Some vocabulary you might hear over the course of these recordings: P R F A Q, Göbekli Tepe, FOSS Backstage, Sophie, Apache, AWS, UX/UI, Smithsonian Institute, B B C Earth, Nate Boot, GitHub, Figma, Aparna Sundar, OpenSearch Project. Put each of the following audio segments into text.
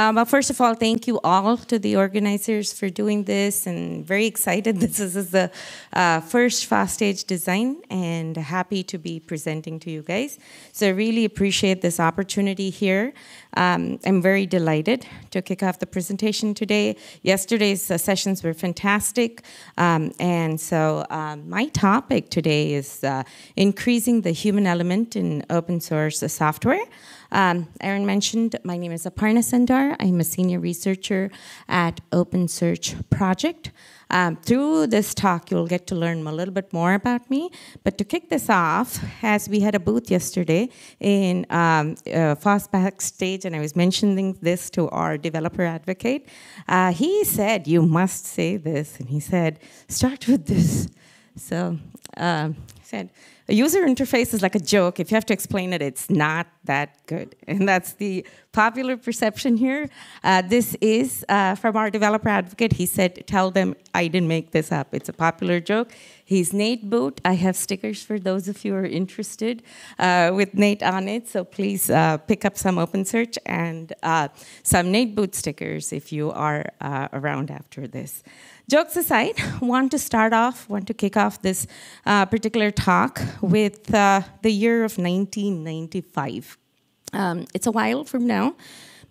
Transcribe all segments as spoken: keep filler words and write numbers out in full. Um, but first of all, thank you all to the organizers for doing this, and very excited. This is, this is the uh, first FOSS Stage design, and happy to be presenting to you guys. So I really appreciate this opportunity here. Um, I'm very delighted to kick off the presentation today. Yesterday's uh, sessions were fantastic. Um, and so uh, my topic today is uh, increasing the human element in open source software. Um, Aaron mentioned, my name is Aparna Sundar. I'm a senior researcher at OpenSearch Project. Um, through this talk, you'll get to learn a little bit more about me. But to kick this off, as we had a booth yesterday in um, uh, FOSS Backstage, and I was mentioning this to our developer advocate, uh, he said, you must say this. And he said, start with this. So um, he said, a user interface is like a joke. If you have to explain it, it's not that good. And that's the popular perception here. Uh, this is uh, from our developer advocate. He said, tell them I didn't make this up. It's a popular joke. He's Nate Boot. I have stickers for those of you who are interested uh, with Nate on it. So please uh, pick up some OpenSearch and uh, some Nate Boot stickers if you are uh, around after this. Jokes aside, want to start off, want to kick off this uh, particular talk with uh, the year of nineteen ninety-five. Um, it's a while from now,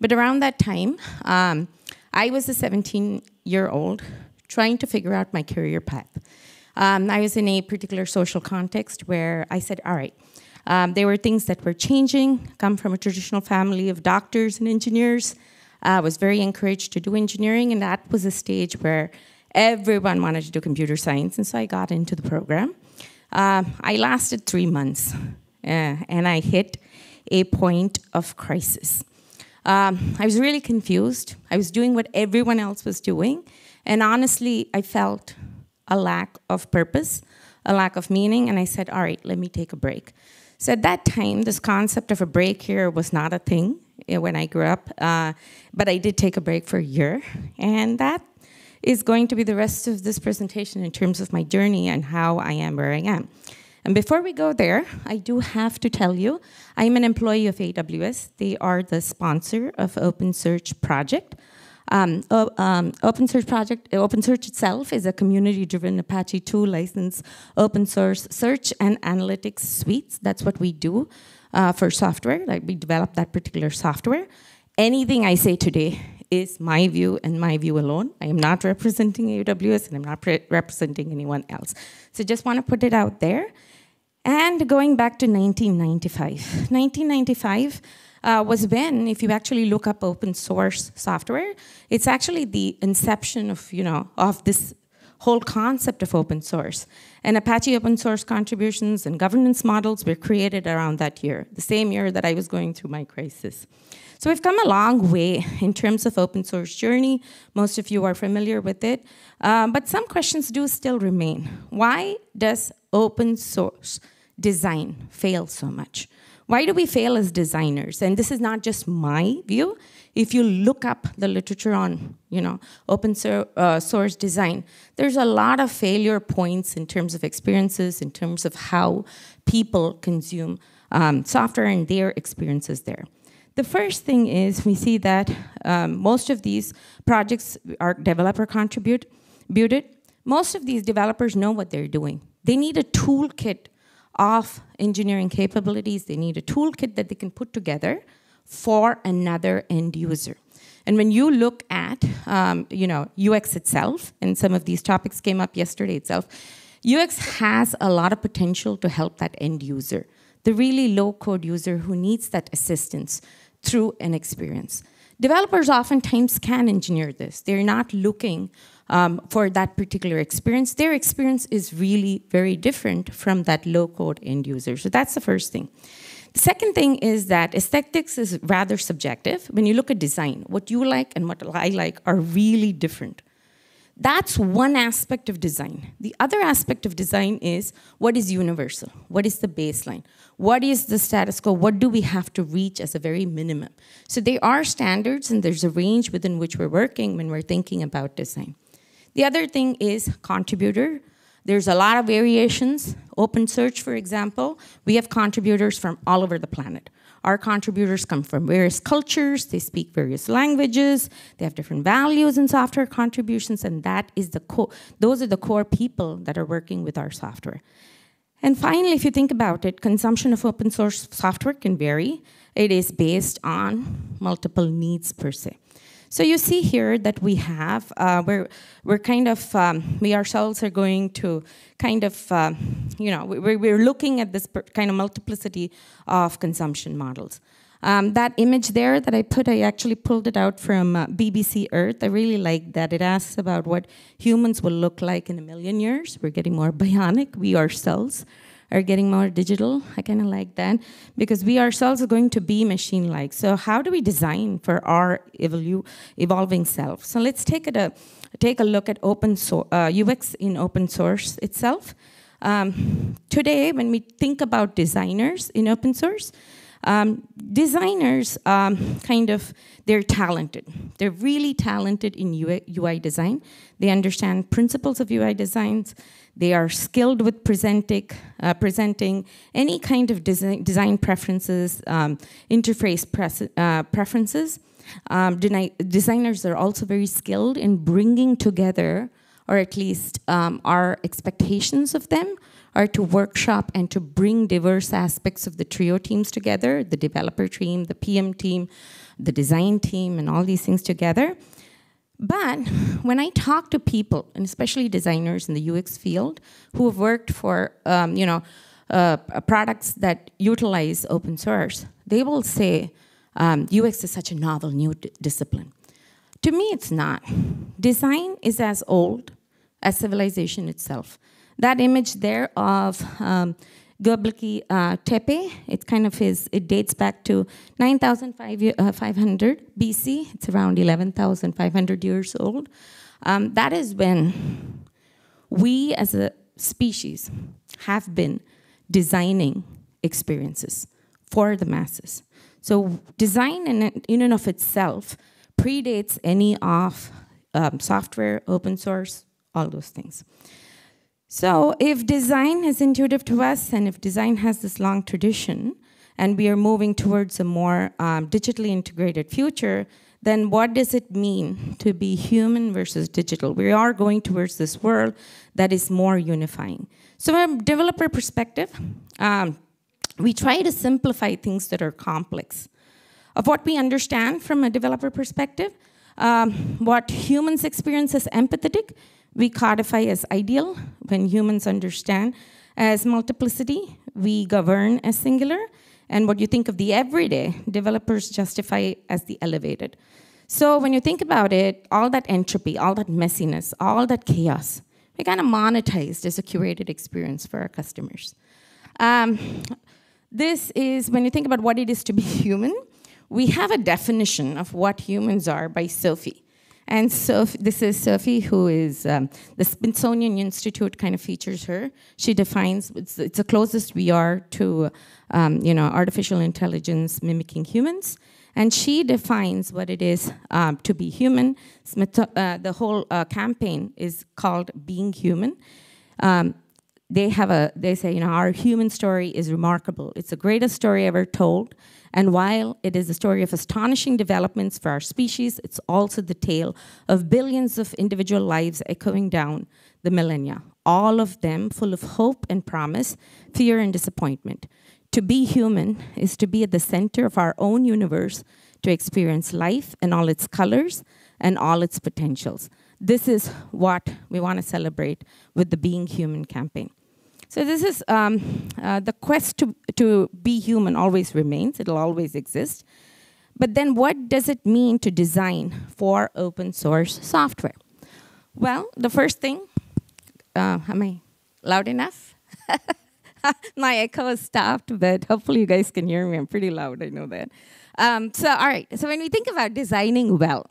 but around that time, um, I was a seventeen-year-old trying to figure out my career path. Um, I was in a particular social context where I said, all right, um, there were things that were changing. Come from a traditional family of doctors and engineers. I uh, was very encouraged to do engineering, and that was a stage where everyone wanted to do computer science, and so I got into the program. Uh, I lasted three months, uh, and I hit a point of crisis. Um, I was really confused. I was doing what everyone else was doing, and honestly, I felt a lack of purpose, a lack of meaning, and I said, all right, let me take a break. So at that time, this concept of a break here was not a thing when I grew up, uh, but I did take a break for a year, and that is going to be the rest of this presentation in terms of my journey and how I am where I am. And before we go there, I do have to tell you, I'm an employee of A W S. They are the sponsor of OpenSearch Project. Um, um, OpenSearch Project, OpenSearch itself is a community-driven Apache two license open source search and analytics suites. That's what we do uh, for software. Like, we develop that particular software. Anything I say today is my view and my view alone. I am not representing A W S, and I'm not representing anyone else. So just want to put it out there. And going back to nineteen ninety-five. nineteen ninety-five uh, was when, if you actually look up open source software, it's actually the inception of, you know, of this whole concept of open source. And Apache open source contributions and governance models were created around that year, the same year that I was going through my crisis. So we've come a long way in terms of open source journey. Most of you are familiar with it. Um, but some questions do still remain. Why does open source design fail so much? Why do we fail as designers? And this is not just my view. If you look up the literature on, you know, open so, uh, source design, there's a lot of failure points in terms of experiences, in terms of how people consume um, software and their experiences there. The first thing is we see that um, most of these projects are developer contributed. Most of these developers know what they're doing. They need a toolkit of engineering capabilities. They need a toolkit that they can put together for another end user. And when you look at um, you know, U X itself, and some of these topics came up yesterday itself, U X has a lot of potential to help that end user, the really low-code user who needs that assistance through an experience. Developers oftentimes can engineer this. They're not looking um, for that particular experience. Their experience is really very different from that low-code end user. So that's the first thing. The second thing is that aesthetics is rather subjective. When you look at design, what you like and what I like are really different. That's one aspect of design. The other aspect of design is what is universal? What is the baseline? What is the status quo? What do we have to reach as a very minimum? So there are standards, and there's a range within which we're working when we're thinking about design. The other thing is contributor. There's a lot of variations. OpenSearch, for example, we have contributors from all over the planet. Our contributors come from various cultures, they speak various languages, they have different values in software contributions, and that is the core, those are the core people that are working with our software. And finally, if you think about it, consumption of open source software can vary. It is based on multiple needs per se. So you see here that we have, uh, we're, we're kind of, um, we ourselves are going to kind of, uh, you know, we're, we're looking at this kind of multiplicity of consumption models. Um, that image there that I put, I actually pulled it out from uh, B B C Earth. I really like that. It asks about what humans will look like in a million years. We're getting more bionic, we ourselves are getting more digital. I kind of like that because we ourselves are going to be machine-like. So how do we design for our evolu evolving self? So let's take it a take a look at open so uh, U X in open source itself. Um, today, when we think about designers in open source, um, designers um, kind of they're talented. They're really talented in U I design. They understand principles of U I designs. They are skilled with presenting, uh, presenting any kind of design, design preferences, um, interface pres uh, preferences. Um, designers are also very skilled in bringing together, or at least um, our expectations of them, are to workshop and to bring diverse aspects of the trio teams together, the developer team, the P M team, the design team, and all these things together. But when I talk to people, and especially designers in the U X field, who have worked for um, you know uh, products that utilize open source, they will say um, U X is such a novel new discipline. To me, it's not. Design is as old as civilization itself. That image there of um, Göbekli uh, Tepe, it kind of is, it dates back to nine thousand five hundred B C, it's around eleven thousand five hundred years old. Um, that is when we as a species have been designing experiences for the masses. So design in, in and of itself predates any of um, software, open source, all those things. So if design is intuitive to us, and if design has this long tradition, and we are moving towards a more um, digitally integrated future, then what does it mean to be human versus digital? We are going towards this world that is more unifying. So from a developer perspective, um, we try to simplify things that are complex. Of what we understand from a developer perspective, um, what humans experience as empathetic, we codify as ideal. When humans understand as multiplicity, we govern as singular. And what you think of the everyday, developers justify as the elevated. So when you think about it, all that entropy, all that messiness, all that chaos, we kind of monetized as a curated experience for our customers. Um, this is, when you think about what it is to be human, we have a definition of what humans are by Sophie. And so this is Sophie, who is um, the Smithsonian Institute kind of features her. She defines, it's, it's the closest we are to um, you know, artificial intelligence mimicking humans. And she defines what it is um, to be human. Smith, uh, the whole uh, campaign is called Being Human. Um, they have a, they say, you know, our human story is remarkable. It's the greatest story ever told. And while it is a story of astonishing developments for our species, it's also the tale of billions of individual lives echoing down the millennia, all of them full of hope and promise, fear and disappointment. To be human is to be at the center of our own universe, to experience life and all its colors and all its potentials. This is what we want to celebrate with the Being Human campaign. So this is, um, uh, the quest to, to be human always remains, it'll always exist. But then what does it mean to design for open source software? Well, the first thing, uh, am I loud enough? My echo has stopped, but hopefully you guys can hear me. I'm pretty loud, I know that. Um, so all right, so when we think about designing well,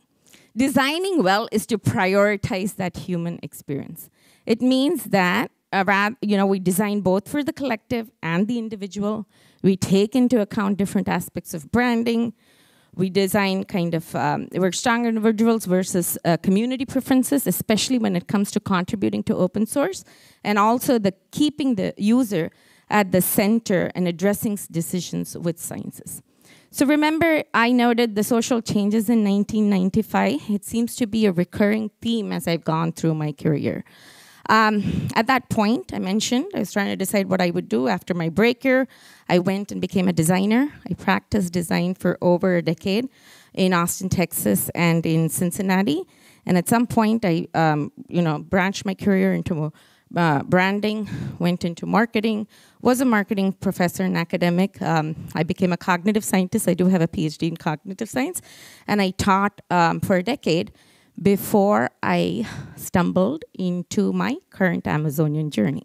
designing well is to prioritize that human experience. It means that Uh, you know, we design both for the collective and the individual. We take into account different aspects of branding. We design kind of, um, we're strong individuals versus uh, community preferences, especially when it comes to contributing to open source, and also the keeping the user at the center and addressing decisions with sciences. So remember, I noted the social changes in nineteen ninety-five. It seems to be a recurring theme as I've gone through my career. Um, at that point, I mentioned, I was trying to decide what I would do after my break here. I went and became a designer. I practiced design for over a decade in Austin, Texas, and in Cincinnati. And at some point, I um, you know, branched my career into uh, branding, went into marketing, was a marketing professor and academic. Um, I became a cognitive scientist. I do have a PhD in cognitive science. And I taught um, for a decade before I stumbled into my current Amazonian journey.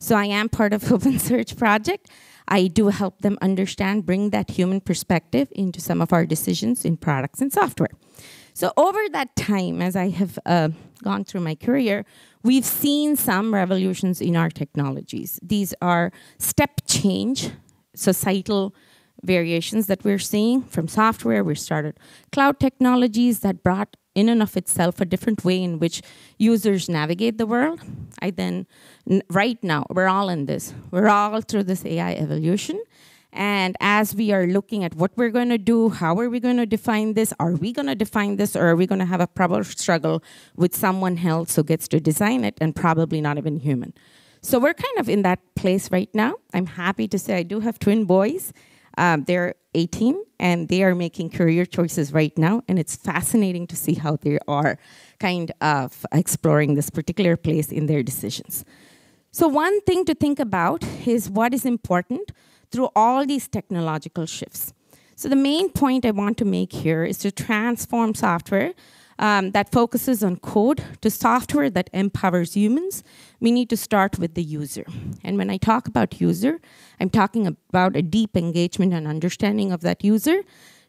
So I am part of OpenSearch Project. I do help them understand, bring that human perspective into some of our decisions in products and software. So over that time, as I have uh, gone through my career, we've seen some revolutions in our technologies. These are step change, societal variations that we're seeing from software. We started cloud technologies that brought in and of itself a different way in which users navigate the world. I then, right now, we're all in this. We're all through this A I evolution. And as we are looking at what we're going to do, how are we going to define this? Are we going to define this, or are we going to have a proper struggle with someone else who gets to design it and probably not even human? So we're kind of in that place right now. I'm happy to say I do have twin boys. Um, they're eighteen, and they are making career choices right now, and it's fascinating to see how they are kind of exploring this particular place in their decisions. So one thing to think about is what is important through all these technological shifts. So the main point I want to make here is to transform software um, that focuses on code to software that empowers humans. We need to start with the user. And when I talk about user, I'm talking about a deep engagement and understanding of that user.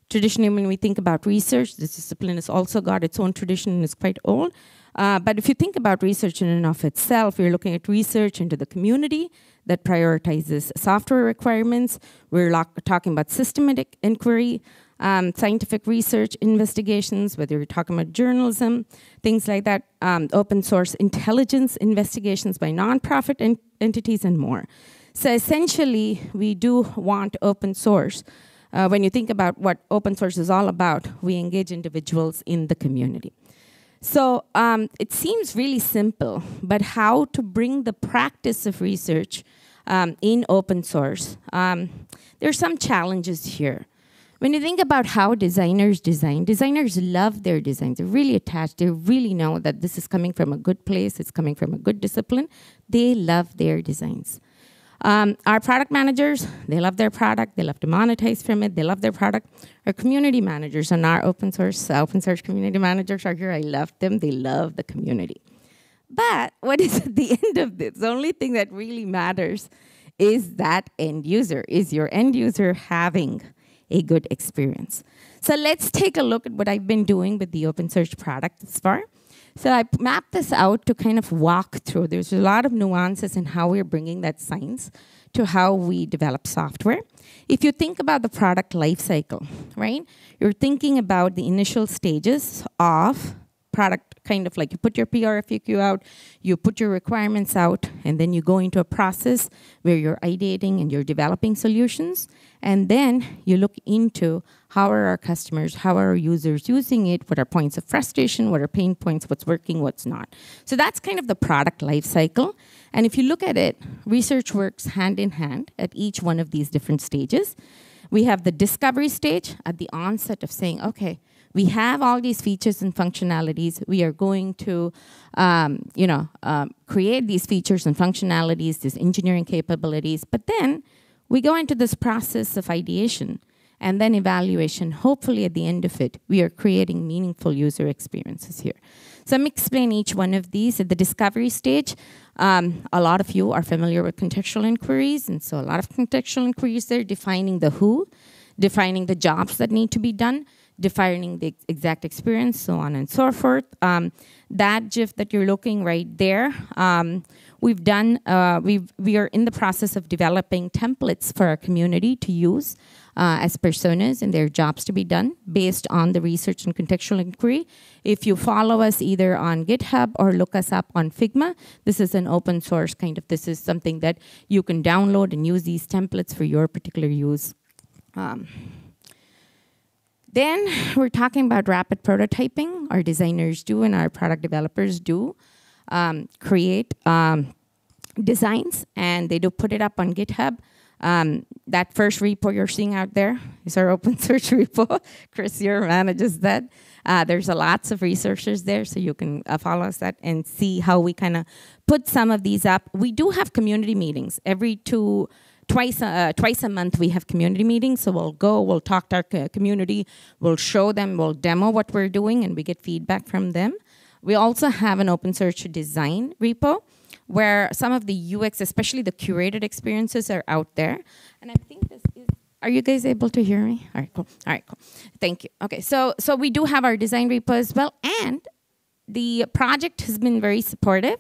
Traditionally, when we think about research, this discipline has also got its own tradition and is quite old. Uh, but if you think about research in and of itself, we're looking at research into the community that prioritizes software requirements. We're talking about systematic inquiry, um, scientific research, investigations, whether you're talking about journalism, things like that, um, open source intelligence, investigations by nonprofit en entities, and more. So essentially, we do want open source. Uh, when you think about what open source is all about, we engage individuals in the community. So um, it seems really simple, but how to bring the practice of research um, in open source, um, there are some challenges here. When you think about how designers design, designers love their designs. They're really attached. They really know that this is coming from a good place. It's coming from a good discipline. They love their designs. Um, our product managers, they love their product. They love to monetize from it. They love their product. Our community managers and our open source, uh, open source community managers are here. I love them. They love the community. But what is at the end of this? The only thing that really matters is that end user. Is your end user having a good experience? So let's take a look at what I've been doing with the OpenSearch product thus far. So I mapped this out to kind of walk through. There's a lot of nuances in how we're bringing that science to how we develop software. If you think about the product lifecycle, right? You're thinking about the initial stages of product, kind of like you put your P R F A Q out, you put your requirements out, and then you go into a process where you're ideating and you're developing solutions. And then you look into how are our customers, how are our users using it, what are points of frustration, what are pain points, what's working, what's not. So that's kind of the product life cycle. And if you look at it, research works hand in hand at each one of these different stages. We have the discovery stage at the onset of saying, okay, we have all these features and functionalities. We are going to, um, you know, um, create these features and functionalities, these engineering capabilities. But then we go into this process of ideation and then evaluation. Hopefully, at the end of it, we are creating meaningful user experiences here. So let me explain each one of these. At the discovery stage, um, a lot of you are familiar with contextual inquiries. And so a lot of contextual inquiries there, defining the who, defining the jobs that need to be done, defining the exact experience, so on and so forth. Um, that GIF that you're looking right there, um, we've done. Uh, we've we are in the process of developing templates for our community to use uh, as personas and their jobs to be done based on the research and contextual inquiry. If you follow us either on GitHub or look us up on Figma, this is an open source kind of. This is something that you can download and use these templates for your particular use. Um, Then we're talking about rapid prototyping. Our designers do and our product developers do um, create um, designs, and they do put it up on GitHub. Um, that first repo you're seeing out there is our OpenSearch repo. Chris here manages that. Uh, there's a lots of researchers there, so you can uh, follow us that and see how we kind of put some of these up. We do have community meetings. Every two, twice, uh, twice a month we have community meetings, so we'll go, we'll talk to our community, we'll show them, we'll demo what we're doing, and we get feedback from them. We also have an OpenSearch design repo, where some of the U X, especially the curated experiences, are out there. And I think this is, are you guys able to hear me? All right, cool, all right, cool. Thank you. Okay, so, so we do have our design repo as well, and the project has been very supportive,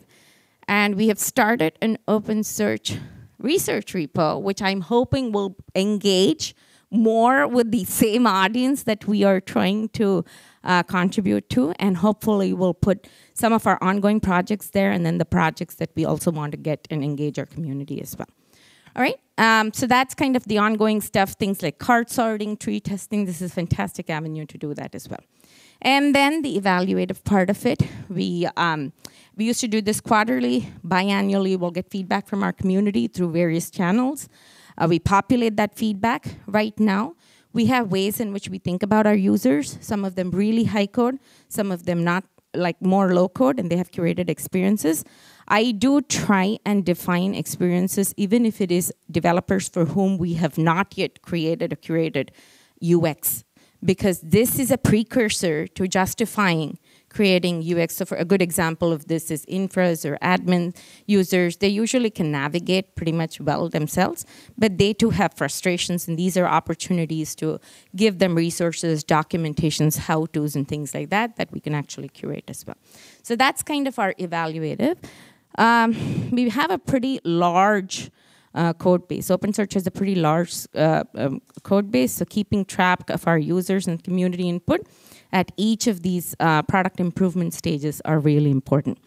and we have started an OpenSearch research repo, which I'm hoping will engage more with the same audience that we are trying to uh, contribute to, and hopefully we'll put some of our ongoing projects there, and then the projects that we also want to get and engage our community as well. All right, um, so that's kind of the ongoing stuff, things like card sorting, tree testing. This is a fantastic avenue to do that as well. And then the evaluative part of it, we, um, we used to do this quarterly, biannually. We'll get feedback from our community through various channels. Uh, we populate that feedback. Right now, we have ways in which we think about our users, some of them really high code, some of them not, like more low code, and they have curated experiences. I do try and define experiences, even if it is developers for whom we have not yet created a curated U X, because this is a precursor to justifying creating U X. So for a good example of this is infras or admin users. They usually can navigate pretty much well themselves, but they too have frustrations, and these are opportunities to give them resources, documentations, how-tos, and things like that that we can actually curate as well. So that's kind of our evaluative. Um, we have a pretty large Uh, code base. OpenSearch has a pretty large uh, um, code base, so keeping track of our users and community input at each of these uh, product improvement stages are really important.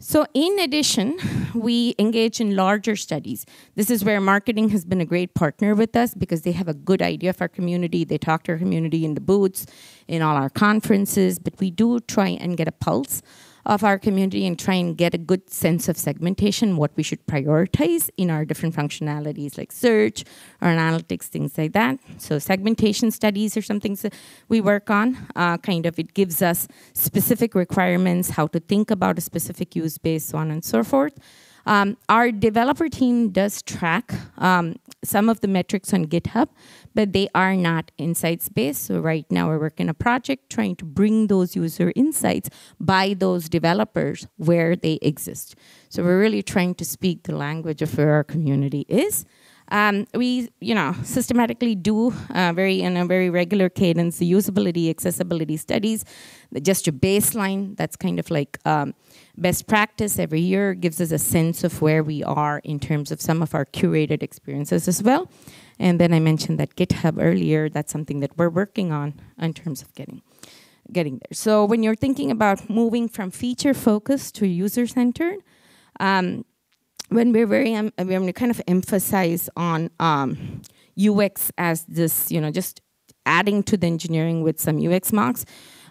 So in addition, we engage in larger studies. This is where marketing has been a great partner with us, because they have a good idea of our community. They talk to our community in the booths, in all our conferences, but we do try and get a pulse of our community and try and get a good sense of segmentation, what we should prioritize in our different functionalities like search or analytics, things like that. So segmentation studies are some things that we work on. Uh, kind of it gives us specific requirements, how to think about a specific use base, so on and so forth. Um, our developer team does track um, some of the metrics on GitHub, but they are not insights-based. So right now we're working on a project trying to bring those user insights by those developers where they exist. So we're really trying to speak the language of where our community is. Um, we, you know, systematically do uh, very in a very regular cadence the usability, accessibility studies, just a baseline. That's kind of like um, best practice every year, gives us a sense of where we are in terms of some of our curated experiences as well. And then I mentioned that GitHub earlier. That's something that we're working on in terms of getting, getting there. So when you're thinking about moving from feature focused to user centered. Um, When we're very, um, when we kind of emphasize on um, U X as this, you know, just adding to the engineering with some U X mocks,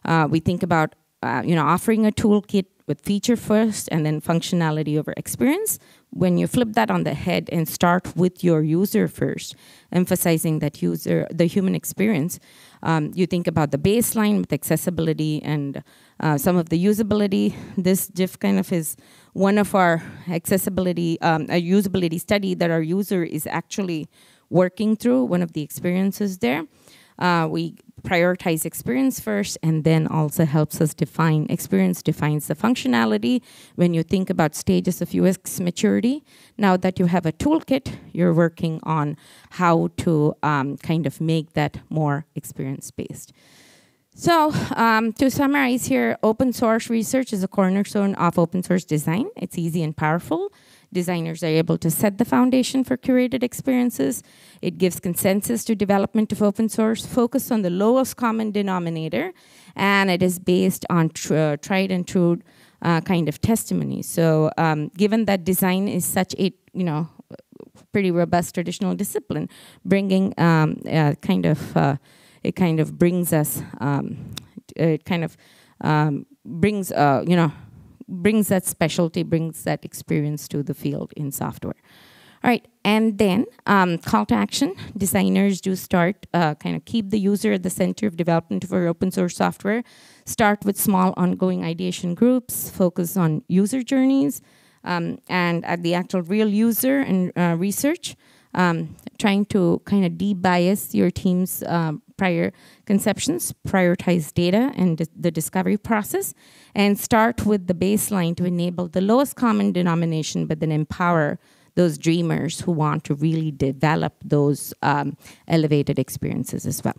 uh, we think about, uh, you know, offering a toolkit with feature first and then functionality over experience. When you flip that on the head and start with your user first, emphasizing that user, the human experience, um, you think about the baseline with accessibility and uh, some of the usability. This GIF kind of is one of our accessibility, um, a usability study that our user is actually working through, one of the experiences there. Uh, we prioritize experience first, and then also helps us define, experience defines the functionality. When you think about stages of U X maturity, now that you have a toolkit, you're working on how to um, kind of make that more experience-based. So um, to summarize here, open source research is a cornerstone of open source design. It's easy and powerful. Designers are able to set the foundation for curated experiences. It gives consensus to development of open source, focused on the lowest common denominator, and it is based on tr uh, tried and true uh, kind of testimony. So um, given that design is such a, you know, pretty robust traditional discipline, bringing um, uh, kind of uh, it kind of brings us, um, it kind of um, brings, uh, you know, brings that specialty, brings that experience to the field in software. All right, and then um, call to action. Designers do start, uh, kind of keep the user at the center of development for open source software. Start with small ongoing ideation groups, focus on user journeys, um, and at the actual real user and uh, research, um, trying to kind of de-bias your team's um, prior conceptions, prioritize data and di the discovery process, and start with the baseline to enable the lowest common denomination, but then empower those dreamers who want to really develop those um, elevated experiences as well.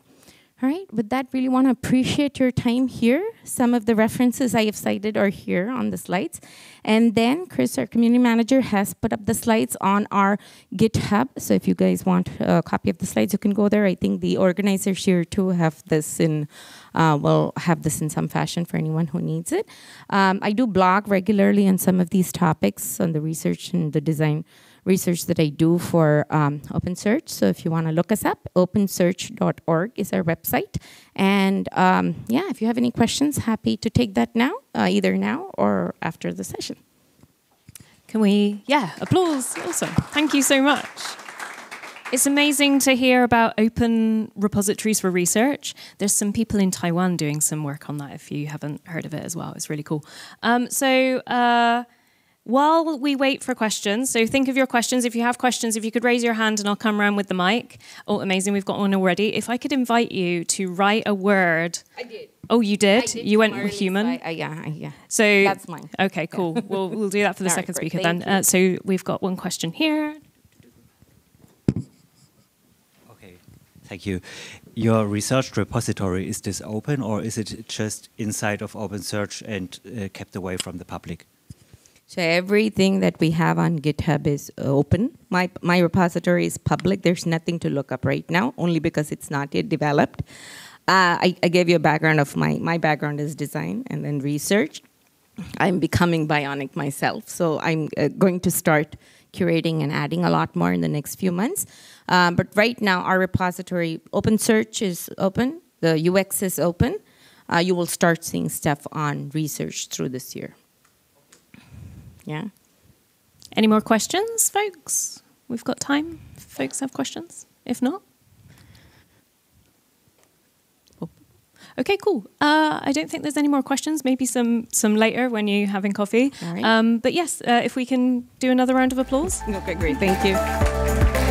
All right, with that, really want to appreciate your time here. Some of the references I have cited are here on the slides. And then Chris, our community manager, has put up the slides on our GitHub. So if you guys want a copy of the slides, you can go there. I think the organizers here too have this in, uh, will have this in some fashion for anyone who needs it. Um, I do blog regularly on some of these topics on the research and the design research that I do for um, OpenSearch. So if you want to look us up, open search dot org is our website. And um, yeah, if you have any questions, happy to take that now, uh, either now or after the session. Can we, yeah, applause, awesome. Thank you so much. It's amazing to hear about open repositories for research. There's some people in Taiwan doing some work on that if you haven't heard of it as well. It's really cool. Um, so, uh, While we wait for questions, so think of your questions. If you have questions, if you could raise your hand and I'll come around with the mic. Oh, amazing, we've got one already. If I could invite you to write a word. I did. Oh, you did? did you went human? I, uh, yeah, yeah. So, that's mine. Okay, cool. Yeah. We'll, we'll do that for the All second right, speaker then. Uh, so we've got one question here. Okay, thank you. Your research repository, is this open or is it just inside of OpenSearch and uh, kept away from the public? So everything that we have on GitHub is open. My, my repository is public. There's nothing to look up right now, only because it's not yet developed. Uh, I, I gave you a background of my, my background is design and then research. I'm becoming bionic myself, so I'm uh, going to start curating and adding a lot more in the next few months. Uh, but right now, our repository, OpenSearch is open, the U X is open. Uh, you will start seeing stuff on research through this year. Yeah. Any more questions, folks? We've got time. If folks have questions. If not, oh. Okay, cool. Uh, I don't think there's any more questions. Maybe some some later when you're having coffee. All right. Um, but yes, uh, if we can do another round of applause. Okay, great. Thank you.